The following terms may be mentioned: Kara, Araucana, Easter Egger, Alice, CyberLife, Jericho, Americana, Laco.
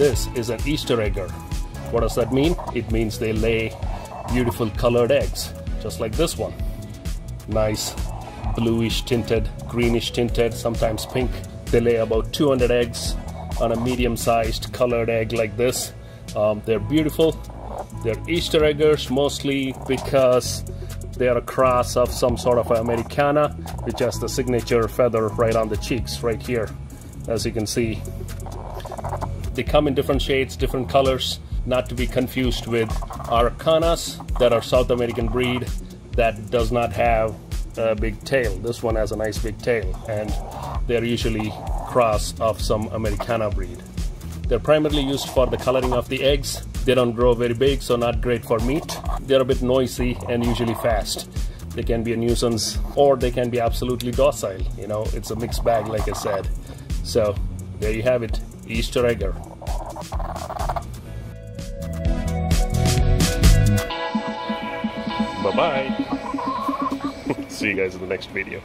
This is an Easter Egger. What does that mean? It means they lay beautiful colored eggs, just like this one. Nice bluish tinted, greenish tinted, sometimes pink. They lay about 200 eggs on a medium-sized colored egg like this. They're beautiful. They're Easter Eggers mostly because they are a cross of some sort of Americana, which has the signature feather right on the cheeks right here, as you can see. They come in different shades, different colors, not to be confused with Araucanas that are South American breed that does not have a big tail. This one has a nice big tail, and they're usually cross of some Americana breed. They're primarily used for the coloring of the eggs. They don't grow very big, so not great for meat. They're a bit noisy and usually fast. They can be a nuisance, or they can be absolutely docile. You know, it's a mixed bag, like I said. So there you have it, Easter Egger. Bye-bye. See you guys in the next video.